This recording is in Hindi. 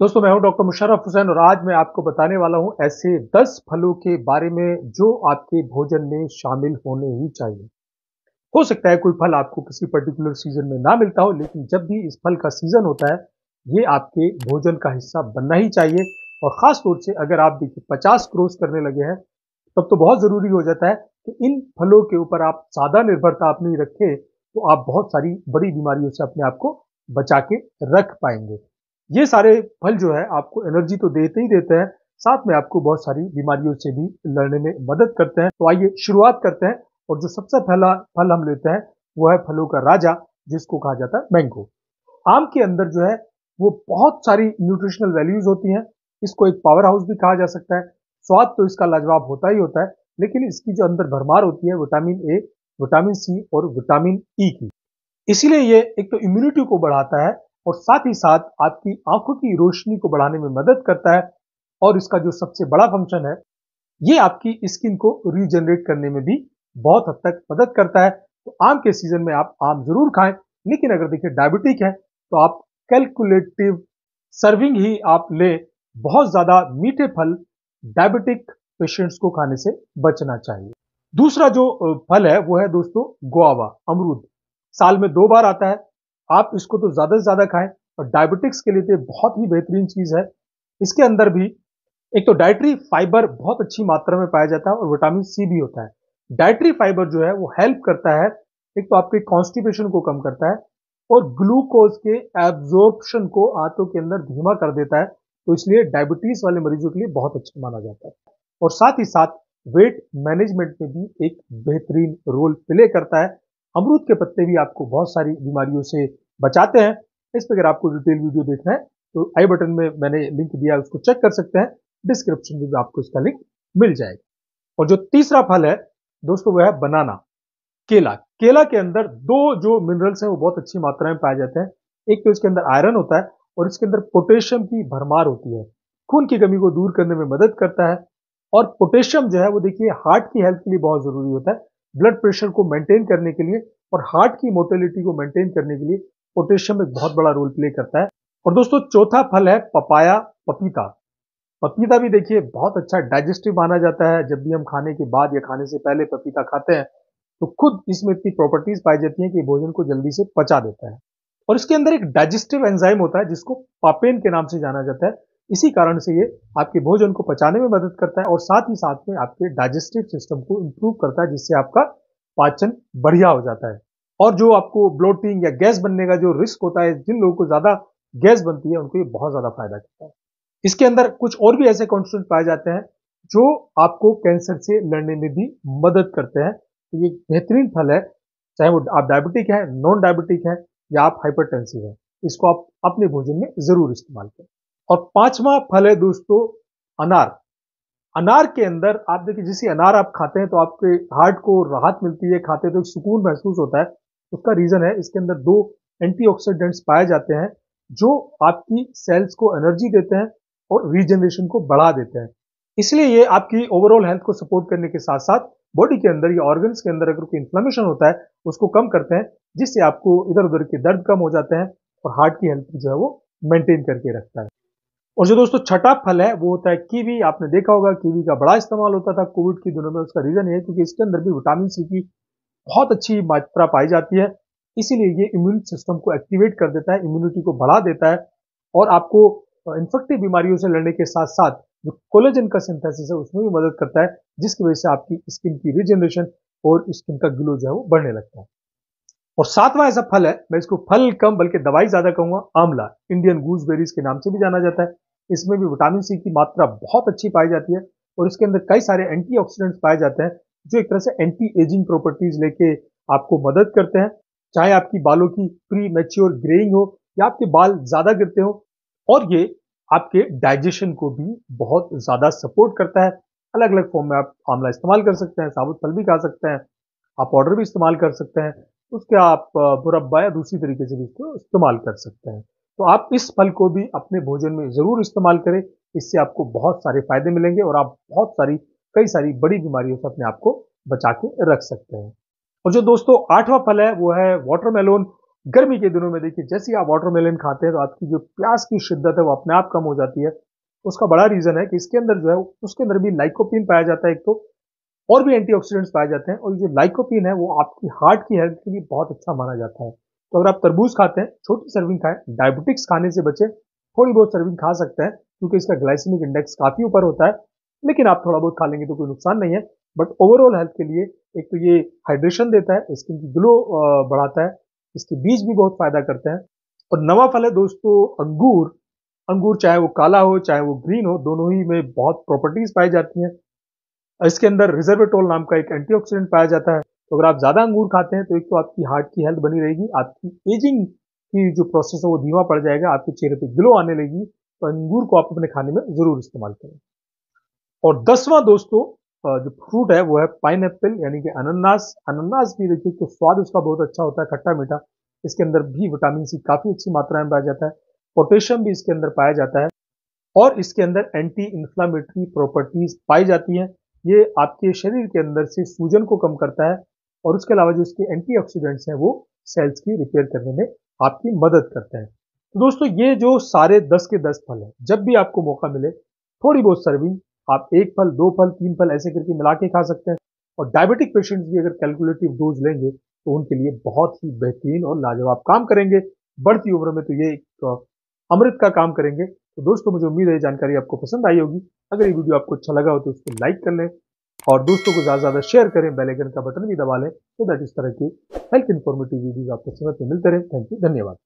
दोस्तों मैं हूं डॉक्टर मुशर्रफ हुसैन और आज मैं आपको बताने वाला हूं ऐसे 10 फलों के बारे में जो आपके भोजन में शामिल होने ही चाहिए। हो सकता है कोई फल आपको किसी पर्टिकुलर सीजन में ना मिलता हो, लेकिन जब भी इस फल का सीजन होता है ये आपके भोजन का हिस्सा बनना ही चाहिए। और ख़ास तौर से अगर आप देखिए 50 क्रॉस करने लगे हैं तब तो बहुत ज़रूरी हो जाता है कि इन फलों के ऊपर आप ज़्यादा निर्भरता आप नहीं रखें, तो आप बहुत सारी बड़ी बीमारियों से अपने आप को बचा के रख पाएंगे। ये सारे फल जो है आपको एनर्जी तो देते ही देते हैं, साथ में आपको बहुत सारी बीमारियों से भी लड़ने में मदद करते हैं। तो आइए शुरुआत करते हैं और जो सबसे पहला फल हम लेते हैं वो है फलों का राजा, जिसको कहा जाता है मैंगो। आम के अंदर जो है वो बहुत सारी न्यूट्रिशनल वैल्यूज होती हैं, इसको एक पावर हाउस भी कहा जा सकता है। स्वाद तो इसका लाजवाब होता ही होता है, लेकिन इसकी जो अंदर भरमार होती है विटामिन ए, विटामिन सी और विटामिन ई की, इसीलिए ये एक तो इम्यूनिटी को बढ़ाता है और साथ ही साथ आपकी आंखों की रोशनी को बढ़ाने में मदद करता है। और इसका जो सबसे बड़ा फंक्शन है ये आपकी स्किन को रीजनरेट करने में भी बहुत हद तक मदद करता है। तो आम के सीजन में आप आम जरूर खाएं, लेकिन अगर देखिए डायबिटिक है तो आप कैलकुलेटिव सर्विंग ही आप लें। बहुत ज़्यादा मीठे फल डायबिटिक पेशेंट्स को खाने से बचना चाहिए। दूसरा जो फल है वो है दोस्तों गुआवा, अमरूद। साल में 2 बार आता है, आप इसको तो ज़्यादा से ज़्यादा खाएं और डायबिटिक्स के लिए तो बहुत ही बेहतरीन चीज़ है। इसके अंदर भी एक तो डाइटरी फाइबर बहुत अच्छी मात्रा में पाया जाता है और विटामिन सी भी होता है। डाइटरी फाइबर जो है वो हेल्प करता है, एक तो आपके कॉन्स्टिपेशन को कम करता है और ग्लूकोज के एब्जॉर्प्शन को आंतों के अंदर धीमा कर देता है, तो इसलिए डायबिटीज़ वाले मरीजों के लिए बहुत अच्छा माना जाता है। और साथ ही साथ वेट मैनेजमेंट में भी एक बेहतरीन रोल प्ले करता है। अमरूद के पत्ते भी आपको बहुत सारी बीमारियों से बचाते हैं। इस पर अगर आपको डिटेल वीडियो देखना है तो आई बटन में मैंने लिंक दिया है, उसको चेक कर सकते हैं। डिस्क्रिप्शन में भी आपको इसका लिंक मिल जाएगा। और जो तीसरा फल है दोस्तों वह है बनाना, केला। केला के अंदर 2 जो मिनरल्स हैं वो बहुत अच्छी मात्रा में पाए जाते हैं। एक तो इसके अंदर आयरन होता है और इसके अंदर पोटेशियम की भरमार होती है, खून की कमी को दूर करने में मदद करता है। और पोटेशियम जो है वो देखिए हार्ट की हेल्थ के लिए बहुत ज़रूरी होता है। ब्लड प्रेशर को मेंटेन करने के लिए और हार्ट की मोर्टेलिटी को मेंटेन करने के लिए पोटेशियम एक बहुत बड़ा रोल प्ले करता है। और दोस्तों चौथा फल है पपाया, पपीता। पपीता भी देखिए बहुत अच्छा डाइजेस्टिव माना जाता है। जब भी हम खाने के बाद या खाने से पहले पपीता खाते हैं तो खुद इसमें इतनी प्रॉपर्टीज पाई जाती हैं कि भोजन को जल्दी से पचा देता है। और इसके अंदर एक डाइजेस्टिव एंजाइम होता है जिसको पापेन के नाम से जाना जाता है। इसी कारण से ये आपके भोजन को पचाने में मदद करता है और साथ ही साथ में आपके डाइजेस्टिव सिस्टम को इम्प्रूव करता है, जिससे आपका पाचन बढ़िया हो जाता है। और जो आपको ब्लोटिंग या गैस बनने का जो रिस्क होता है, जिन लोगों को ज़्यादा गैस बनती है उनको ये बहुत ज़्यादा फायदा करता है। इसके अंदर कुछ और भी ऐसे कॉन्स्टिट्यूएंट पाए जाते हैं जो आपको कैंसर से लड़ने में भी मदद करते हैं। तो ये एक बेहतरीन फल है, चाहे वो आप डायबिटिक हैं, नॉन डायबिटिक हैं या आप हाइपरटेंसिव हैं, इसको आप अपने भोजन में ज़रूर इस्तेमाल करें। और 5वां फल है दोस्तों अनार। अनार के अंदर आप देखिए जैसे अनार आप खाते हैं तो आपके हार्ट को राहत मिलती है, खाते तो एक सुकून महसूस होता है। उसका रीज़न है इसके अंदर 2 एंटीऑक्सीडेंट्स पाए जाते हैं जो आपकी सेल्स को एनर्जी देते हैं और रीजनरेशन को बढ़ा देते हैं। इसलिए ये आपकी ओवरऑल हेल्थ को सपोर्ट करने के साथ साथ बॉडी के अंदर या ऑर्गन्स के अंदर अगर कोई इन्फ्लेमेशन होता है उसको कम करते हैं, जिससे आपको इधर उधर के दर्द कम हो जाते हैं और हार्ट की हेल्थ जो है वो मेनटेन करके रखता है। और जो दोस्तों 6ठा फल है वो होता है कीवी। आपने देखा होगा कीवी का बड़ा इस्तेमाल होता था कोविड के दिनों में। उसका रीज़न है क्योंकि इसके अंदर भी विटामिन सी की बहुत अच्छी मात्रा पाई जाती है, इसीलिए ये इम्यून सिस्टम को एक्टिवेट कर देता है, इम्यूनिटी को बढ़ा देता है और आपको इन्फेक्टिव बीमारियों से लड़ने के साथ साथ जो कोलेजन का सिंथेसिस है उसमें भी मदद करता है, जिसकी वजह से आपकी स्किन की रीजनरेशन और स्किन का ग्लो जो है वो बढ़ने लगता है। और 7वां ऐसा फल है, मैं इसको फल कम बल्कि दवाई ज़्यादा कहूँगा, आंवला। इंडियन गूजबेरीज के नाम से भी जाना जाता है। इसमें भी विटामिन सी की मात्रा बहुत अच्छी पाई जाती है और इसके अंदर कई सारे एंटीऑक्सीडेंट्स पाए जाते हैं जो एक तरह से एंटी एजिंग प्रॉपर्टीज लेके आपको मदद करते हैं। चाहे आपकी बालों की प्री मैच्योर ग्रेइंग हो या आपके बाल ज़्यादा गिरते हो, और ये आपके डाइजेशन को भी बहुत ज़्यादा सपोर्ट करता है। अलग अलग फॉर्म में आप आंवला इस्तेमाल कर सकते हैं, साबुत फल भी खा सकते हैं, आप पाउडर भी इस्तेमाल कर सकते हैं, उसके आप मुरब्बा या दूसरी तरीके से भी इसको इस्तेमाल कर सकते हैं। तो आप इस फल को भी अपने भोजन में ज़रूर इस्तेमाल करें, इससे आपको बहुत सारे फायदे मिलेंगे और आप बहुत सारी कई सारी बड़ी बीमारियों से अपने आप को बचा के रख सकते हैं। और जो दोस्तों 8वां फल है वो है वाटरमेलन। गर्मी के दिनों में देखिए जैसे ही आप वाटरमेलन खाते हैं तो आपकी जो प्यास की शिद्दत है वो अपने आप कम हो जाती है। उसका बड़ा रीज़न है कि इसके अंदर जो है उसके अंदर भी लाइकोपीन पाया जाता है एक तो, और भी एंटीऑक्सीडेंट्स पाए जाते हैं, और जो लाइकोपीन है वो आपकी हार्ट की हेल्थ के लिए बहुत अच्छा माना जाता है। तो अगर आप तरबूज खाते हैं, छोटी सर्विंग खाएं, डायबिटिक्स खाने से बचें, थोड़ी बहुत सर्विंग खा सकते हैं क्योंकि इसका ग्लाइसेमिक इंडेक्स काफ़ी ऊपर होता है, लेकिन आप थोड़ा बहुत खा लेंगे तो कोई नुकसान नहीं है। बट ओवरऑल हेल्थ के लिए एक तो ये हाइड्रेशन देता है, स्किन की ग्लो बढ़ाता है, इसके बीज भी बहुत फायदा करते हैं। और नवा फल है दोस्तों अंगूर। अंगूर चाहे वो काला हो चाहे वो ग्रीन हो, दोनों ही में बहुत प्रॉपर्टीज पाई जाती हैं। इसके अंदर रिजर्वेटोल नाम का एक एंटीऑक्सीडेंट पाया जाता है। तो अगर आप ज़्यादा अंगूर खाते हैं तो एक तो आपकी हार्ट की हेल्थ बनी रहेगी, आपकी एजिंग की जो प्रोसेस है वो धीमा पड़ जाएगा, आपके चेहरे पे ग्लो आने लगेगी। तो अंगूर को आप अपने खाने में ज़रूर इस्तेमाल करें। और 10वां दोस्तों जो फ्रूट है वो है पाइनएप्पल यानी कि अनानास। अनानास भी देखिए तो स्वाद उसका बहुत अच्छा होता है, खट्टा मीठा। इसके अंदर भी विटामिन सी काफ़ी अच्छी मात्रा में पाया जाता है, पोटेशियम भी इसके अंदर पाया जाता है, और इसके अंदर एंटी इन्फ्लामेटरी प्रॉपर्टीज पाई जाती हैं। ये आपके शरीर के अंदर से सूजन को कम करता है, और उसके अलावा जो इसके एंटीऑक्सीडेंट्स हैं वो सेल्स की रिपेयर करने में आपकी मदद करते हैं। तो दोस्तों ये जो सारे 10 के 10 फल हैं, जब भी आपको मौका मिले थोड़ी बहुत सर्विंग आप 1 फल 2 फल 3 फल ऐसे करके मिला के खा सकते हैं। और डायबिटिक पेशेंट्स भी अगर कैलकुलेटिव डोज लेंगे तो उनके लिए बहुत ही बेहतरीन और लाजवाब काम करेंगे। बढ़ती उम्र में तो ये एक अमृत का काम करेंगे। तो दोस्तों मुझे उम्मीद है जानकारी आपको पसंद आई होगी। अगर ये वीडियो आपको अच्छा लगा हो तो उसको लाइक कर लें और दोस्तों को ज़्यादा से ज़्यादा शेयर करें, बेल आइकन का बटन भी दबा लें, तो दैट इस तरह की हेल्थ इन्फॉर्मेटिव वीडियोज़ आपको समय पर मिलते रहें। थैंक यू, धन्यवाद।